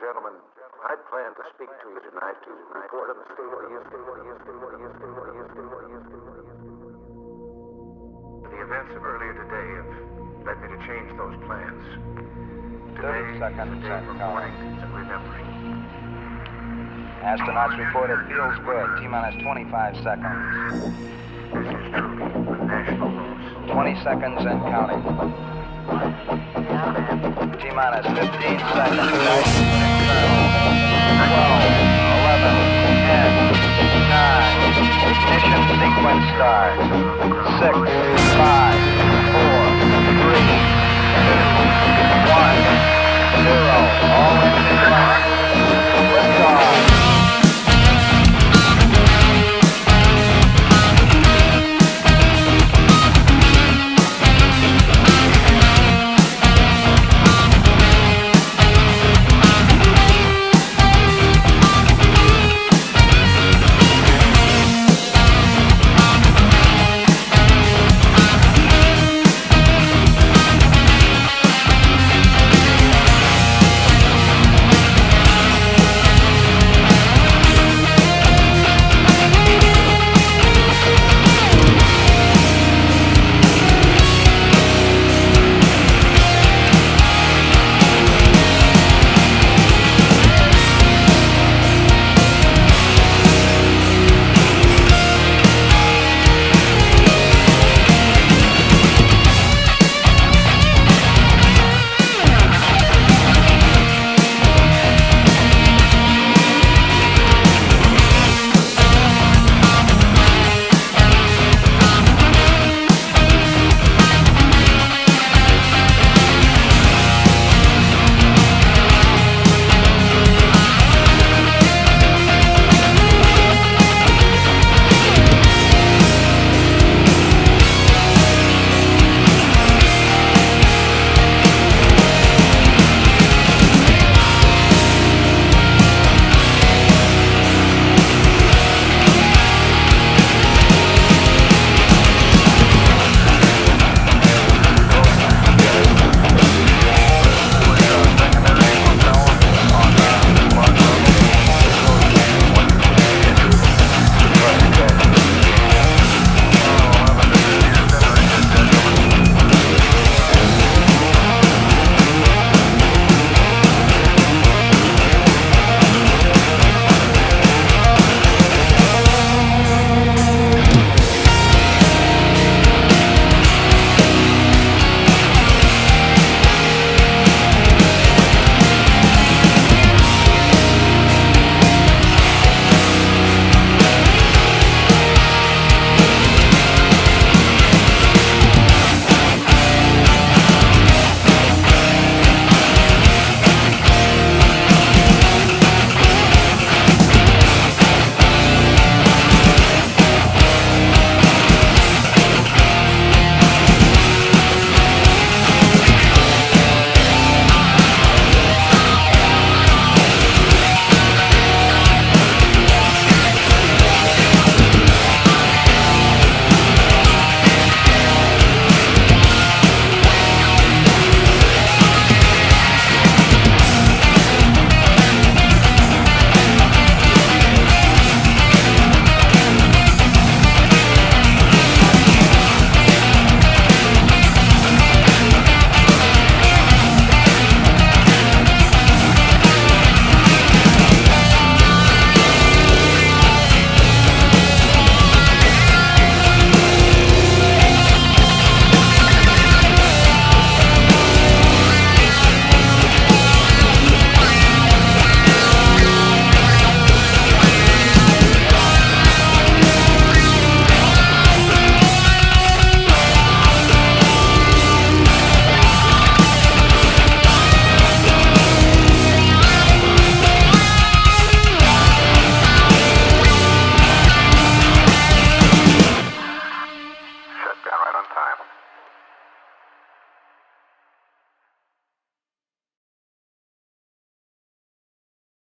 gentlemen, I plan to speak to you tonight to report on the state of the events of earlier today have led me to change those plans. Today is the day for mourning and remembering. Astronauts report at Fields Square, T-minus 25 seconds. This is truly a national loss. 20 seconds and counting. T-minus 15 seconds, 12, 11, 10, 9, ignition sequence starts, 6, 5, 4, 3, 2, 1, 0, all in.